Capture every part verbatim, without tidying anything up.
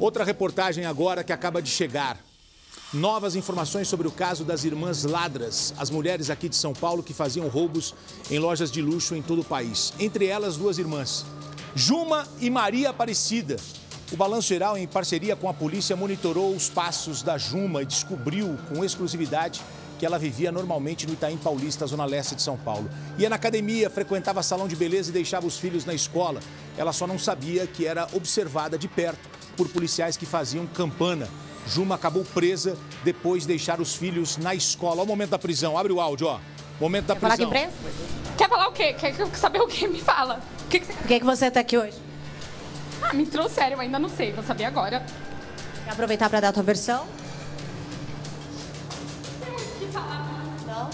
Outra reportagem agora que acaba de chegar. Novas informações sobre o caso das irmãs Ladras, as mulheres aqui de São Paulo que faziam roubos em lojas de luxo em todo o país. Entre elas, duas irmãs, Juma e Maria Aparecida. O Balanço Geral, em parceria com a polícia, monitorou os passos da Juma e descobriu com exclusividade que ela vivia normalmente no Itaim Paulista, zona leste de São Paulo. Ia na academia, frequentava salão de beleza e deixava os filhos na escola. Ela só não sabia que era observada de perto por policiais que faziam campana. Juma acabou presa depois de deixar os filhos na escola. Olha o momento da prisão. Abre o áudio, ó. Momento da prisão. Quer falar de imprensa? Quer falar o quê? Quer saber o quê? Me fala. O que que você... Por que que você tá aqui hoje? Ah, me trouxeram. Eu ainda não sei. Vou saber agora. Quer aproveitar para dar a tua versão? Tem muito o que falar. Não?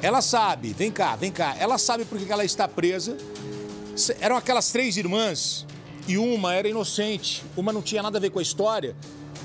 Ela sabe. Vem cá, vem cá. Ela sabe por que ela está presa. Eram aquelas três irmãs... E uma era inocente, uma não tinha nada a ver com a história,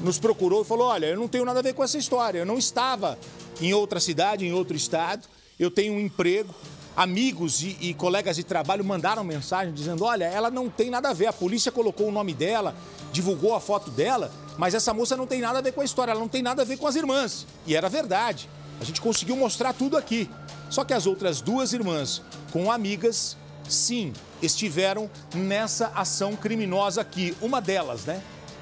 nos procurou e falou, olha, eu não tenho nada a ver com essa história, eu não estava em outra cidade, em outro estado, eu tenho um emprego, amigos e, e colegas de trabalho mandaram mensagem dizendo, olha, ela não tem nada a ver, a polícia colocou o nome dela, divulgou a foto dela, mas essa moça não tem nada a ver com a história, ela não tem nada a ver com as irmãs. E era verdade, a gente conseguiu mostrar tudo aqui. Só que as outras duas irmãs, com amigas, sim, estiveram nessa ação criminosa aqui, uma delas, né?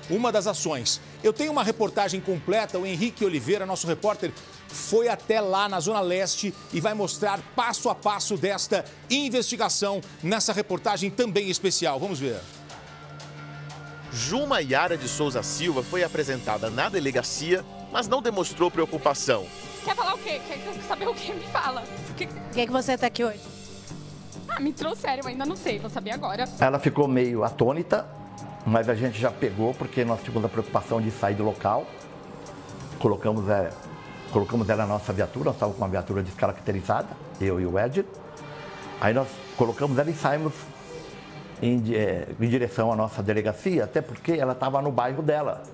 Uma das ações. Eu tenho uma reportagem completa, o Henrique Oliveira, nosso repórter, foi até lá na Zona Leste e vai mostrar passo a passo desta investigação nessa reportagem também especial. Vamos ver. Juma Yara de Souza Silva foi apresentada na delegacia, mas não demonstrou preocupação. Quer falar o quê? Quer saber o quê? Me fala. Por que, que... Por que, que você tá aqui hoje? Ah, me trouxeram, eu ainda não sei, vou saber agora. Ela ficou meio atônita, mas a gente já pegou, porque nós tivemos a preocupação de sair do local. Colocamos ela, colocamos ela na nossa viatura, nós estávamos com uma viatura descaracterizada, eu e o Ed. Aí nós colocamos ela e saímos em, em direção à nossa delegacia, até porque ela estava no bairro dela,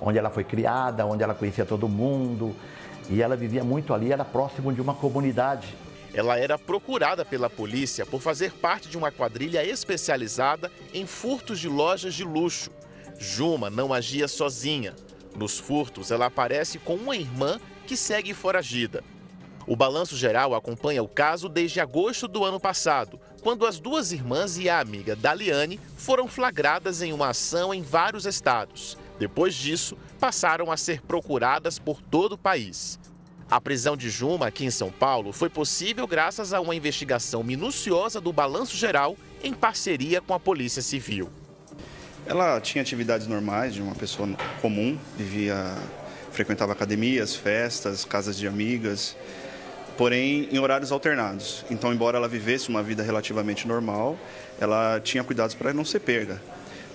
onde ela foi criada, onde ela conhecia todo mundo. E ela vivia muito ali, era próximo de uma comunidade. Ela era procurada pela polícia por fazer parte de uma quadrilha especializada em furtos de lojas de luxo. Juma não agia sozinha. Nos furtos, ela aparece com uma irmã que segue foragida. O Balanço Geral acompanha o caso desde agosto do ano passado, quando as duas irmãs e a amiga Daliane foram flagradas em uma ação em vários estados. Depois disso, passaram a ser procuradas por todo o país. A prisão de Juma aqui em São Paulo foi possível graças a uma investigação minuciosa do Balanço Geral em parceria com a Polícia Civil. Ela tinha atividades normais de uma pessoa comum, vivia, frequentava academias, festas, casas de amigas, porém em horários alternados. Então, embora ela vivesse uma vida relativamente normal, ela tinha cuidados para não ser pega.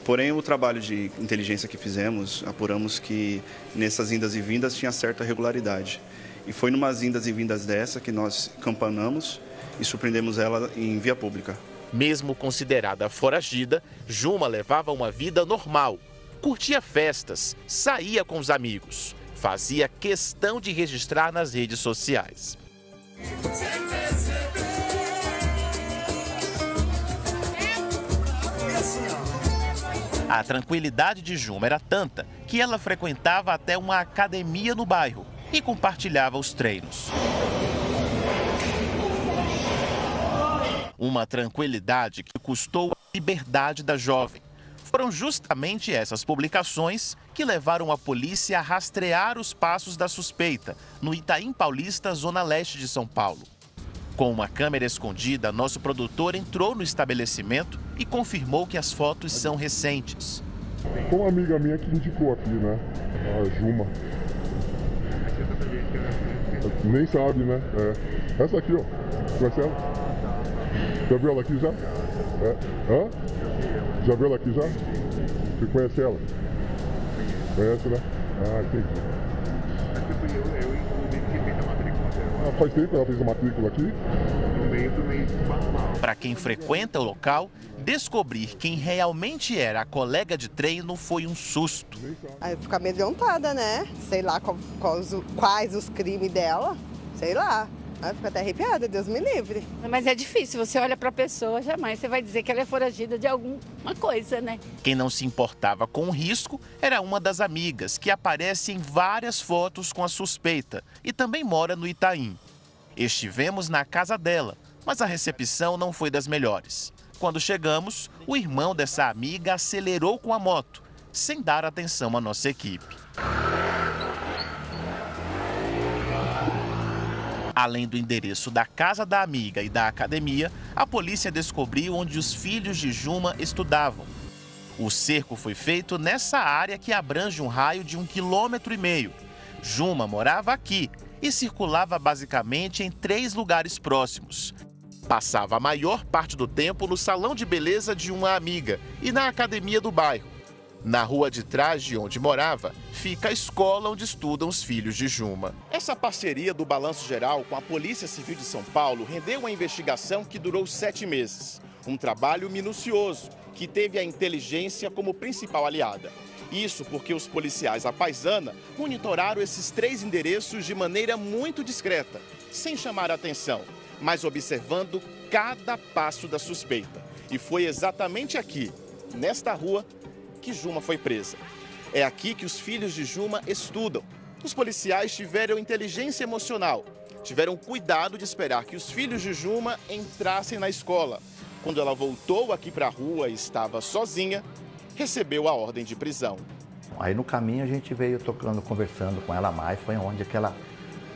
Porém, o trabalho de inteligência que fizemos, apuramos que nessas indas e vindas tinha certa regularidade. E foi numas indas e vindas dessa que nós campanamos e surpreendemos ela em via pública. Mesmo considerada foragida, Juma levava uma vida normal. Curtia festas, saía com os amigos. Fazia questão de registrar nas redes sociais. A tranquilidade de Juma era tanta que ela frequentava até uma academia no bairro e compartilhava os treinos. Uma tranquilidade que custou a liberdade da jovem. Foram justamente essas publicações que levaram a polícia a rastrear os passos da suspeita no Itaim Paulista, zona leste de São Paulo. Com uma câmera escondida, nosso produtor entrou no estabelecimento e confirmou que as fotos são recentes. Foi uma amiga minha que indicou aqui, né? A Juma. Nem sabe, né? É. Essa aqui, ó. Conhece ela? Já viu ela aqui já? É. Hã? Já viu ela aqui já? Você conhece ela? Conhece, né? Ah, entendi. Ah, faz tempo que ela fez a matrícula aqui. Para quem frequenta o local, descobrir quem realmente era a colega de treino foi um susto. Aí fica amedrontada, né? Sei lá qual, qual, quais os crimes dela, sei lá. Eu fico até arrepiada, Deus me livre. Mas é difícil, você olha para a pessoa, jamais você vai dizer que ela é foragida de alguma coisa, né? Quem não se importava com o risco era uma das amigas, que aparece em várias fotos com a suspeita e também mora no Itaim. Estivemos na casa dela, mas a recepção não foi das melhores. Quando chegamos, o irmão dessa amiga acelerou com a moto, sem dar atenção à nossa equipe. Além do endereço da casa da amiga e da academia, a polícia descobriu onde os filhos de Juma estudavam. O cerco foi feito nessa área que abrange um raio de um quilômetro e meio. Juma morava aqui e circulava basicamente em três lugares próximos. Passava a maior parte do tempo no salão de beleza de uma amiga e na academia do bairro. Na rua de trás de onde morava, fica a escola onde estudam os filhos de Juma. Essa parceria do Balanço Geral com a Polícia Civil de São Paulo rendeu uma investigação que durou sete meses. Um trabalho minucioso, que teve a inteligência como principal aliada. Isso porque os policiais à paisana monitoraram esses três endereços de maneira muito discreta, sem chamar a atenção, mas observando cada passo da suspeita. E foi exatamente aqui, nesta rua, que Juma foi presa. É aqui que os filhos de Juma estudam. Os policiais tiveram inteligência emocional, tiveram cuidado de esperar que os filhos de Juma entrassem na escola. Quando ela voltou aqui para a rua e estava sozinha, recebeu a ordem de prisão. Aí no caminho a gente veio tocando, conversando com ela mais, foi onde que ela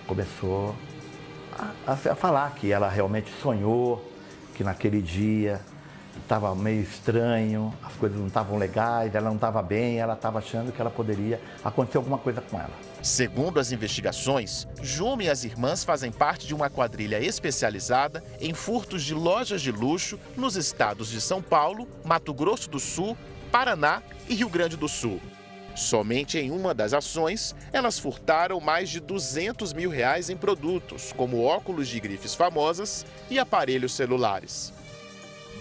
começou a, a falar que ela realmente sonhou, que naquele dia estava meio estranho, as coisas não estavam legais, ela não estava bem, ela estava achando que ela poderia acontecer alguma coisa com ela. Segundo as investigações, Juma e as irmãs fazem parte de uma quadrilha especializada em furtos de lojas de luxo nos estados de São Paulo, Mato Grosso do Sul, Paraná e Rio Grande do Sul. Somente em uma das ações, elas furtaram mais de duzentos mil reais em produtos, como óculos de grifes famosas e aparelhos celulares.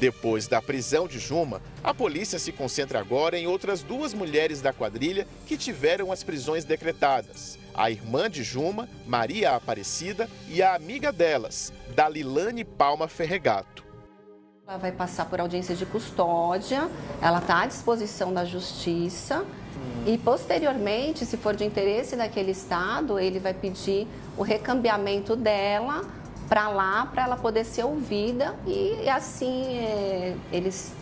Depois da prisão de Juma, a polícia se concentra agora em outras duas mulheres da quadrilha que tiveram as prisões decretadas. A irmã de Juma, Maria Aparecida, e a amiga delas, Daliane Palma Ferregato. Ela vai passar por audiência de custódia, ela está à disposição da justiça e, posteriormente, se for de interesse daquele estado, ele vai pedir o recambiamento dela para lá, para ela poder ser ouvida e assim é, eles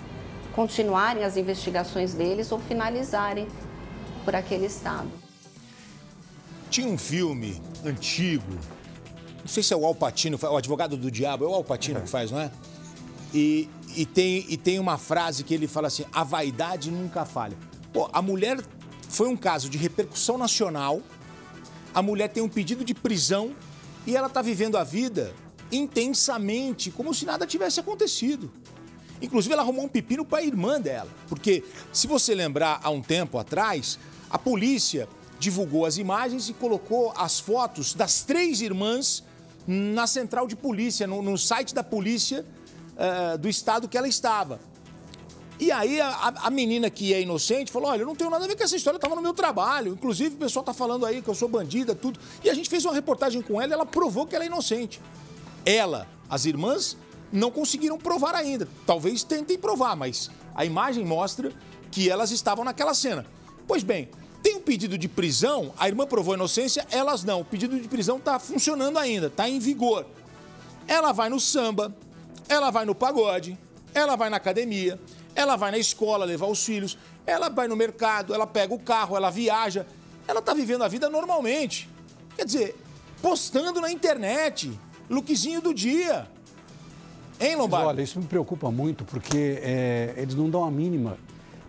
continuarem as investigações deles ou finalizarem por aquele estado. Tinha um filme antigo, não sei se é o Al Pacino, o Advogado do Diabo, é o Al Pacino que faz, não é? E, e, tem, e tem uma frase que ele fala assim, a vaidade nunca falha. Pô, a mulher foi um caso de repercussão nacional, a mulher tem um pedido de prisão, e ela está vivendo a vida intensamente, como se nada tivesse acontecido. Inclusive, ela arrumou um pepino para a irmã dela. Porque, se você lembrar, há um tempo atrás, a polícia divulgou as imagens e colocou as fotos das três irmãs na central de polícia, no, no site da polícia uh, do estado que ela estava. E aí, a, a menina que é inocente falou, olha, eu não tenho nada a ver com essa história, eu estava no meu trabalho. Inclusive, o pessoal está falando aí que eu sou bandida, tudo. E a gente fez uma reportagem com ela e ela provou que ela é inocente. Ela, as irmãs, não conseguiram provar ainda. Talvez tentem provar, mas a imagem mostra que elas estavam naquela cena. Pois bem, tem um pedido de prisão, a irmã provou a inocência, elas não. O pedido de prisão está funcionando ainda, está em vigor. Ela vai no samba, ela vai no pagode, ela vai na academia, ela vai na escola levar os filhos, ela vai no mercado, ela pega o carro, ela viaja. Ela tá vivendo a vida normalmente. Quer dizer, postando na internet, lookzinho do dia. Hein, Lombardi? Olha, isso me preocupa muito, porque é, eles não dão a mínima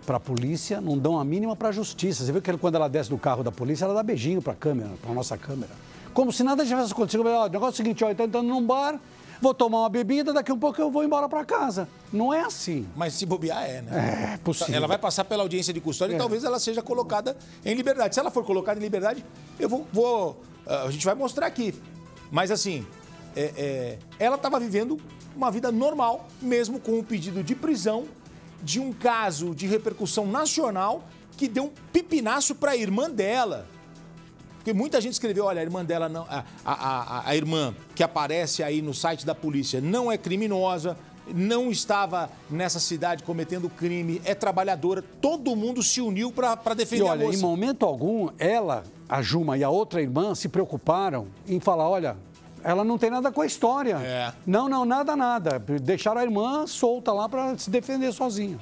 para a polícia, não dão a mínima para a justiça. Você viu que quando ela desce do carro da polícia, ela dá beijinho para a câmera, para a nossa câmera. Como se nada tivesse acontecido. O negócio é o seguinte, ó, eu tô entrando num bar, vou tomar uma bebida, daqui a um pouco eu vou embora para casa. Não é assim. Mas se bobear é, né? É possível. Ela vai passar pela audiência de custódia é. e talvez ela seja colocada em liberdade. Se ela for colocada em liberdade, eu vou... vou a gente vai mostrar aqui. Mas assim, é, é, ela estava vivendo uma vida normal, mesmo com o pedido de prisão de um caso de repercussão nacional que deu um pipinaço para a irmã dela. Porque muita gente escreveu, olha, a irmã dela não, a, a, a, a irmã que aparece aí no site da polícia não é criminosa, não estava nessa cidade cometendo crime, é trabalhadora. Todo mundo se uniu para defender e, olha, a moça. Em momento algum, ela, a Juma e a outra irmã se preocuparam em falar, olha, ela não tem nada com a história. É. Não, não, nada, nada. Deixaram a irmã solta lá para se defender sozinha.